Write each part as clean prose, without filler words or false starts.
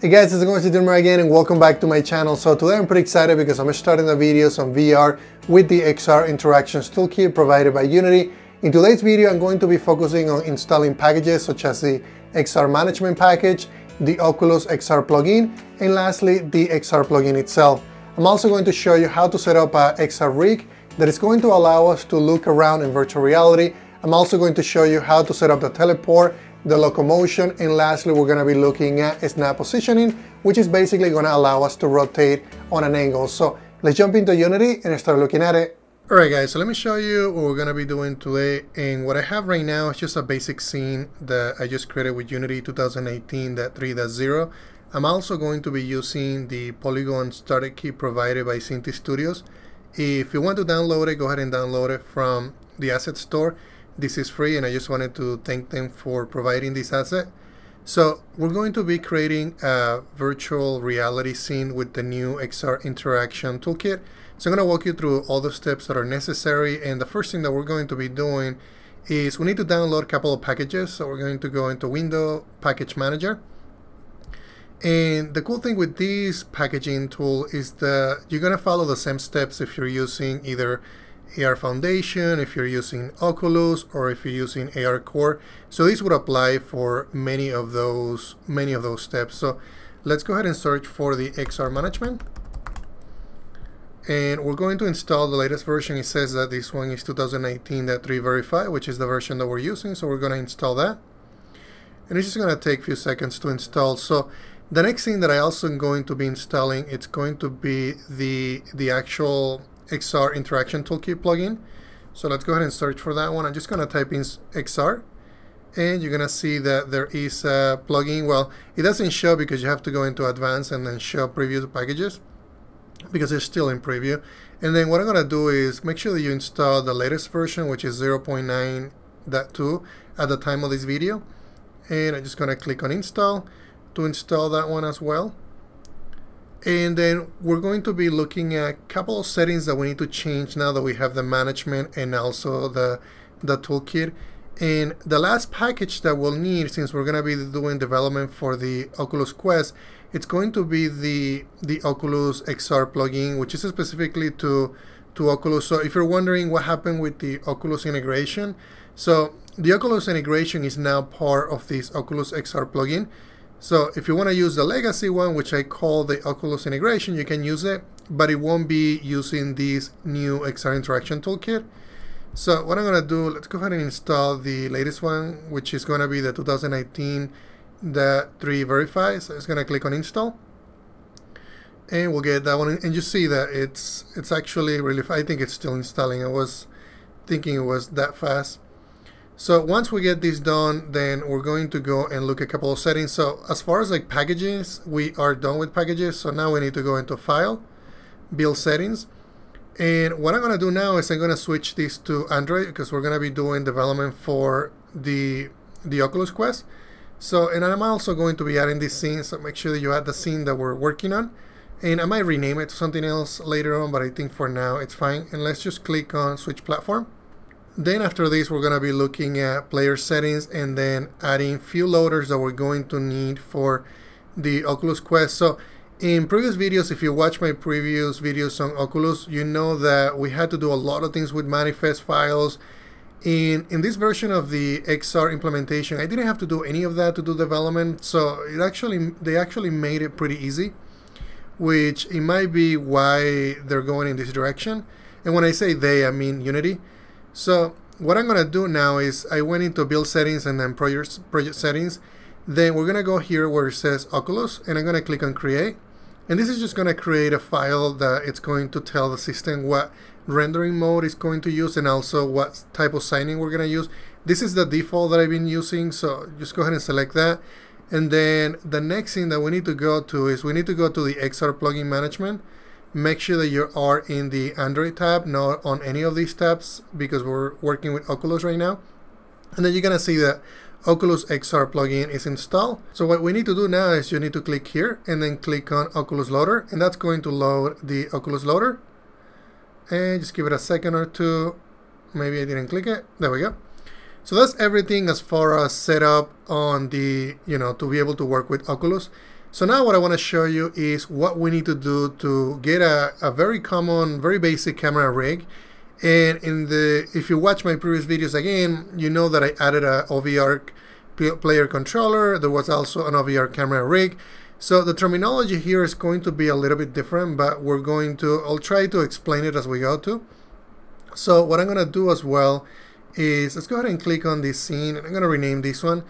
Hey guys, it's going to do it again and welcome back to my channel. So today I'm pretty excited because I'm starting a video on VR with the XR Interactions Toolkit provided by Unity. In today's video, I'm going to be focusing on installing packages such as the XR Management Package, the Oculus XR Plugin, and lastly, the XR Plugin itself. I'm also going to show you how to set up a XRRig that is going to allow us to look around in virtual reality. I'm also going to show you how to set up the teleport, the locomotion, and lastly we're going to be looking at snap positioning, which is basically going to allow us to rotate on an angle. So let's jump into Unity and start looking at it. Alright guys, so let me show you what we're going to be doing today, and what I have right now is just a basic scene that I just created with Unity 2018.3.0. I'm also going to be using the Polygon Starter Kit provided by Synty Studios. If you want to download it, go ahead and download it from the asset store. This is free, and I just wanted to thank them for providing this asset. So we're going to be creating a virtual reality scene with the new XR Interaction Toolkit. So I'm going to walk you through all the steps that are necessary, and the first thing that we're going to be doing is we need to download a couple of packages. So we're going to go into Window, Package Manager. And the cool thing with this packaging tool is that you're going to follow the same steps if you're using either AR Foundation, if you're using Oculus, or if you're using AR Core. So this would apply for many of those steps. So let's go ahead and search for the XR Management, and we're going to install the latest version. It says that this one is 2018.3.5, which is the version that we're using, so we're going to install that, and it's just going to take a few seconds to install. So the next thing that I also am going to be installing, it's going to be the actual XR Interaction Toolkit plugin. So let's go ahead and search for that one. I'm just going to type in XR, and you're going to see that there is a plugin. Well, it doesn't show because you have to go into Advanced and then show Preview Packages, because it's still in preview. And then what I'm going to do is make sure that you install the latest version, which is 0.9.2 at the time of this video. And I'm just going to click on Install to install that one as well. And then we're going to be looking at a couple of settings that we need to change now that we have the management and also the toolkit. And the last package that we'll need, since we're going to be doing development for the Oculus Quest, it's going to be the Oculus XR plugin, which is specifically to Oculus. So if you're wondering what happened with the Oculus integration, so the Oculus integration is now part of this Oculus XR plugin. So if you want to use the legacy one, which I call the Oculus integration, you can use it, but it won't be using this new XR Interaction Toolkit. So what I'm going to do, let's go ahead and install the latest one, which is going to be the 2018.3.5. So it's going to click on Install, and we'll get that one. And you see that it's actually really, I think it's still installing. I was thinking it was that fast. So once we get this done, then we're going to go and look at a couple of settings. So as far as like packages, we are done with packages. So now we need to go into File, Build Settings. And what I'm going to do now is I'm going to switch this to Android, because we're going to be doing development for the Oculus Quest. So, and I'm also going to be adding this scene. So make sure that you add the scene that we're working on. And I might rename it to something else later on, but I think for now it's fine. And let's just click on Switch Platform. Then after this, we're going to be looking at player settings and then adding a few loaders that we're going to need for the Oculus Quest. So in previous videos, if you watch my previous videos on Oculus, you know that we had to do a lot of things with manifest files. In this version of the XR implementation, I didn't have to do any of that to do development. So it actually, they actually made it pretty easy, which it might be why they're going in this direction. And when I say they, I mean Unity. So what I'm going to do now is I went into Build Settings and then Project Settings. Then we're going to go here where it says Oculus, and I'm going to click on Create. And this is just going to create a file that it's going to tell the system what rendering mode it's going to use and also what type of signing we're going to use. This is the default that I've been using, so just go ahead and select that. And then the next thing that we need to go to is we need to go to the XR Plugin Management. Make sure that you are in the Android tab, not on any of these tabs, because we're working with Oculus right now. And then you're going to see that Oculus XR plugin is installed. So what we need to do now is you need to click here and then click on Oculus Loader, and that's going to load the Oculus Loader. And just give it a second or two. Maybe I didn't click it. There we go. So that's everything as far as setup on the, you know, to be able to work with Oculus. So now what I want to show you is what we need to do to get a very common, very basic camera rig. And if you watch my previous videos again, you know that I added a OVR player controller. There was also an OVR camera rig. So the terminology here is going to be a little bit different, but we're going to, I'll try to explain it as we go to. So what I'm going to do as well is, let's go ahead and click on this scene. I'm going to rename this one.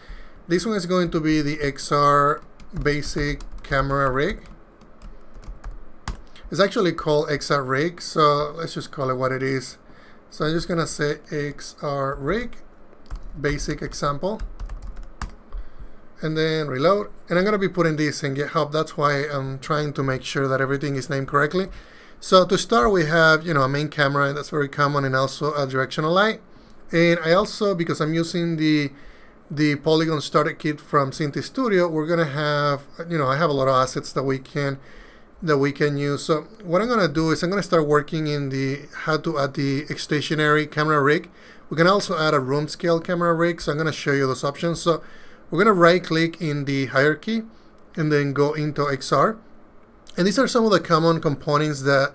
This one is going to be the XR basic camera rig. It's actually called XRRig, so let's just call it what it is. So I'm just going to say XRRig, basic example, and then reload. And I'm going to be putting this in GitHub. That's why I'm trying to make sure that everything is named correctly. So to start, we have, you know, a main camera, and that's very common, and also a directional light. And I also, because I'm using the Polygon Starter Kit from Synty Studio, we're going to have, you know, I have a lot of assets that we can use. So what I'm going to do is I'm going to start working in the how to add the stationary camera rig. We can also add a room scale camera rig, so I'm going to show you those options. So we're going to right click in the hierarchy and then go into XR. And these are some of the common components that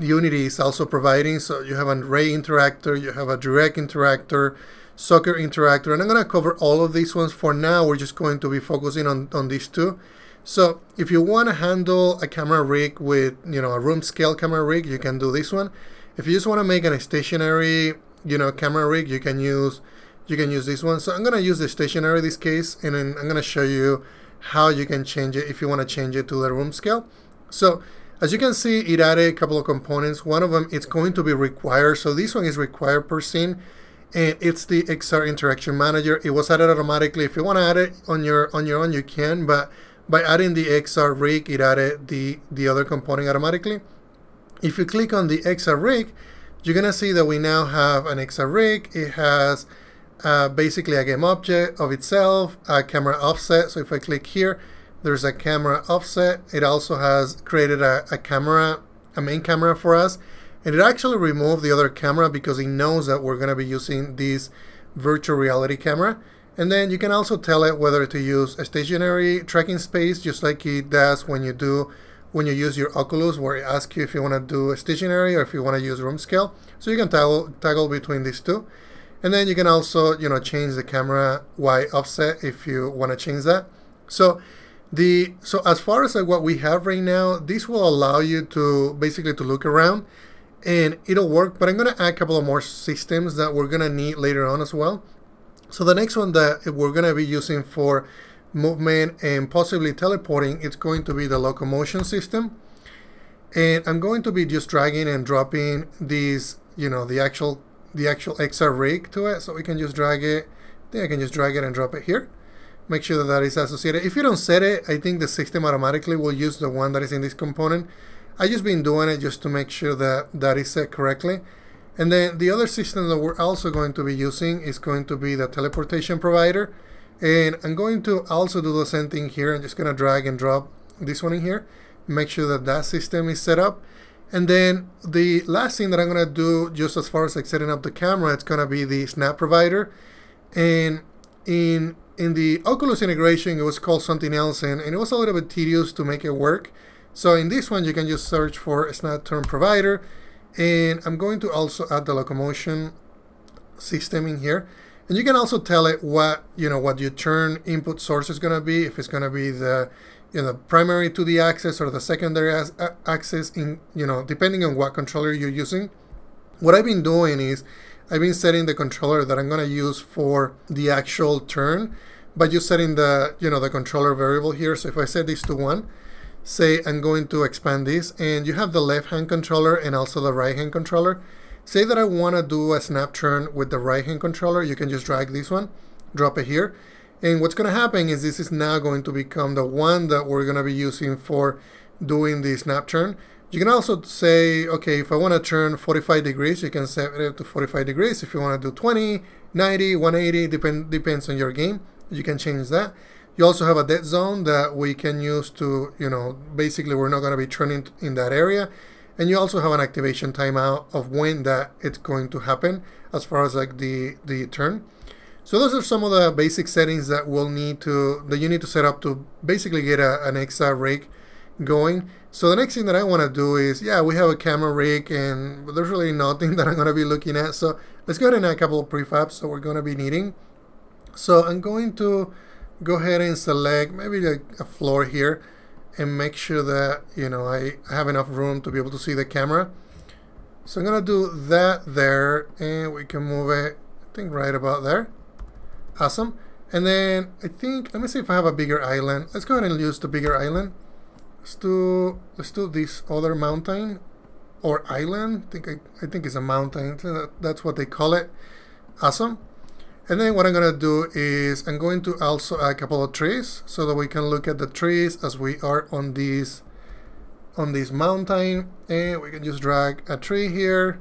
Unity is also providing. So you have an ray interactor, you have a direct interactor, socket interactor, and I'm going to cover all of these ones. For now, we're just going to be focusing on these two. So if you want to handle a camera rig with, you know, a room scale camera rig, you can do this one. If you just want to make a stationary, you know, camera rig, you can use this one. So I'm going to use the stationary in this case, and then I'm going to show you how you can change it if you want to change it to the room scale. So as you can see, it added a couple of components. One of them, it's going to be required. So this one is required per scene, and it's the XR Interaction Manager. It was added automatically. If you want to add it on your own, you can, but by adding the XRRig, it added the other component automatically. If you click on the XRRig, you're going to see that we now have an XRRig. It has basically a game object of itself, a camera offset. So if I click here, there's a camera offset. It also has created a main camera for us. And it actually removed the other camera because it knows that we're going to be using this virtual reality camera. And then you can also tell it whether to use a stationary tracking space, just like it does when you use your Oculus, where it asks you if you want to do a stationary or if you want to use room scale. So you can toggle between these two. And then you can also, you know, change the camera Y offset if you want to change that. So as far as like what we have right now, this will allow you to basically to look around, and it'll work. But I'm going to add a couple of more systems that we're going to need later on as well. So the next one that we're going to be using for movement and possibly teleporting, it's going to be the locomotion system. And I'm going to be just dragging and dropping these, you know, the actual XRRig to it. So we can just drag it. I think I can just drag it and drop it here. Make sure that that is associated. If you don't set it, I think the system automatically will use the one that is in this component. I've just been doing it just to make sure that that is set correctly. And then the other system that we're also going to be using is going to be the teleportation provider. And I'm going to also do the same thing here. I'm just going to drag and drop this one in here. Make sure that that system is set up. And then the last thing that I'm going to do, just as far as like setting up the camera, it's going to be the SnapTurnProvider. And in the Oculus integration, it was called something else, and it was a little bit tedious to make it work. So in this one, you can just search for SnapTurnProvider. And I'm going to also add the locomotion system in here. And you can also tell it what, you know, what your turn input source is going to be, if it's going to be the, you know, primary 2D axis or the secondary axis, in, you know, depending on what controller you're using. What I've been doing is I've been setting the controller that I'm going to use for the actual turn by just setting the, you know, the controller variable here. So if I set this to 1, say I'm going to expand this, and you have the left hand controller and also the right hand controller. Say that I want to do a snap turn with the right hand controller, you can just drag this one, drop it here, and what's going to happen is this is now going to become the one that we're going to be using for doing the snap turn. You can also say, okay, if I want to turn 45 degrees, you can set it to 45 degrees. If you want to do 20, 90, 180, depends on your game, you can change that. You also have a dead zone that we can use to, you know, basically we're not going to be turning in that area. And you also have an activation timeout of when that it's going to happen as far as like the turn. So those are some of the basic settings that you need to set up to basically get an XR rig going. So the next thing that I want to do is, yeah, we have a camera rig and there's really nothing that I'm going to be looking at. So let's go ahead and add a couple of prefabs that we're going to be needing. So I'm going to go ahead and select maybe like a floor here and make sure that, you know, I have enough room to be able to see the camera. So I'm going to do that there, and we can move it, I think, right about there. Awesome. And then I think, let me see if I have a bigger island. Let's go ahead and use the bigger island. Let's do this other mountain or island. I think it's a mountain. That's what they call it. Awesome. And then what I'm going to do is I'm going to also add a couple of trees so that we can look at the trees as we are on this mountain. And we can just drag a tree here.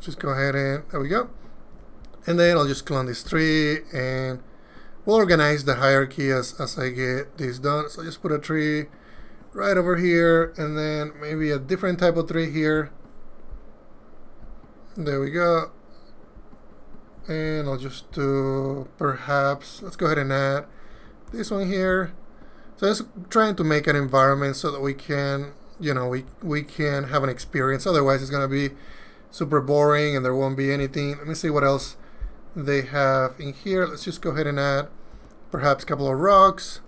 Just go ahead and there we go. And then I'll just clone this tree and we'll organize the hierarchy as I get this done. So just put a tree right over here and then maybe a different type of tree here. There we go. And I'll just do perhaps, let's go ahead and add this one here. So it's trying to make an environment so that we can, you know, we can have an experience. Otherwise it's going to be super boring and there won't be anything. Let me see what else they have in here. Let's just go ahead and add perhaps a couple of rocks.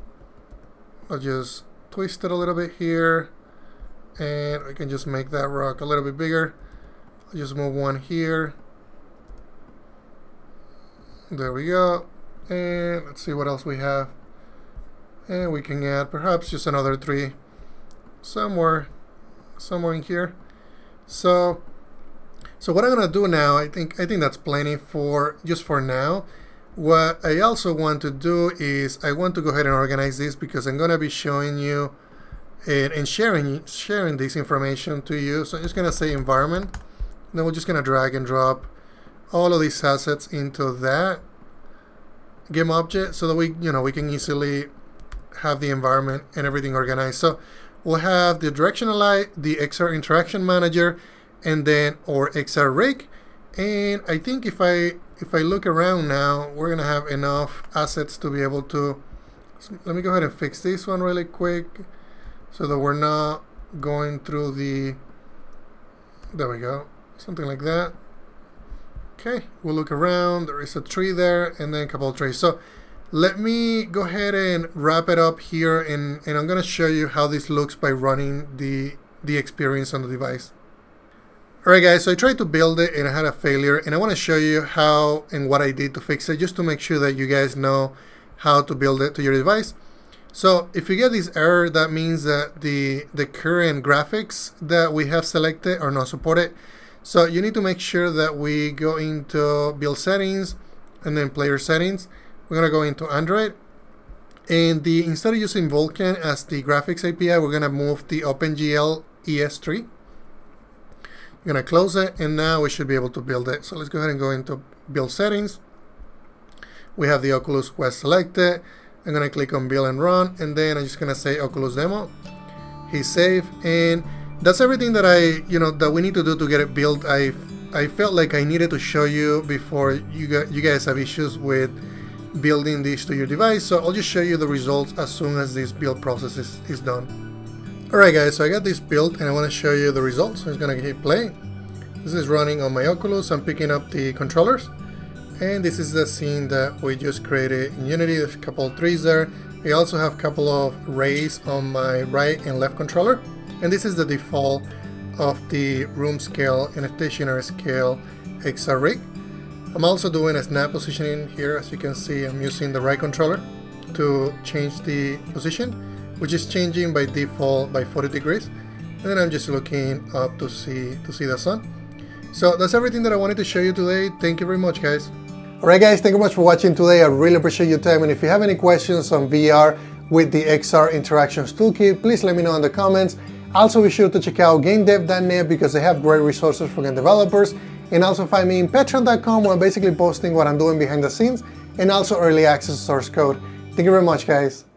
I'll just twist it a little bit here and we can just make that rock a little bit bigger. I'll just move one here. There we go. And let's see what else we have. And we can add perhaps just another tree somewhere in here. So what I'm going to do now, I think that's plenty for just for now. What I also want to do is I want to go ahead and organize this because I'm going to be showing you and sharing this information to you. So I'm just going to say environment. Then we're just going to drag and drop all of these assets into that game object so that we can easily have the environment and everything organized. So we'll have the directional light, the XR interaction manager, and then our XR rig. And I think if I look around now, we're gonna have enough assets to be able to, let me go ahead and fix this one really quick so that we're not going through the, there we go, something like that. Okay, we'll look around, there is a tree there and then a couple of trees. So let me go ahead and wrap it up here and I'm gonna show you how this looks by running the experience on the device. Alright guys, so I tried to build it and I had a failure and I want to show you how and what I did to fix it just to make sure that you guys know how to build it to your device. So if you get this error, that means that the current graphics that we have selected are not supported. So you need to make sure that we go into build settings and then player settings. We're going to go into Android and instead of using Vulkan as the graphics API, we're going to move the OpenGL ES3. I'm going to close it and now we should be able to build it. So let's go ahead and go into build settings. We have the Oculus Quest selected. I'm going to click on build and run and then I'm just going to say Oculus demo. Hit save and that's everything that that we need to do to get it built. I felt like I needed to show you before you guys have issues with building this to your device. So I'll just show you the results as soon as this build process is done. Alright guys, so I got this built and I want to show you the results. I'm just going to hit play. This is running on my Oculus. I'm picking up the controllers. And this is the scene that we just created in Unity. There's a couple of trees there. I also have a couple of rays on my right and left controller. And this is the default of the room scale and stationary scale XR rig. I'm also doing a snap positioning here. As you can see, I'm using the right controller to change the position, which is changing by default by 40 degrees. And then I'm just looking up to see the sun. So that's everything that I wanted to show you today. Thank you very much, guys. All right, guys, thank you much for watching today. I really appreciate your time. And if you have any questions on VR with the XR Interactions Toolkit, please let me know in the comments. Also, be sure to check out gamedev.net because they have great resources for game developers. And also find me in patreon.com where I'm basically posting what I'm doing behind the scenes and also early access source code. Thank you very much, guys.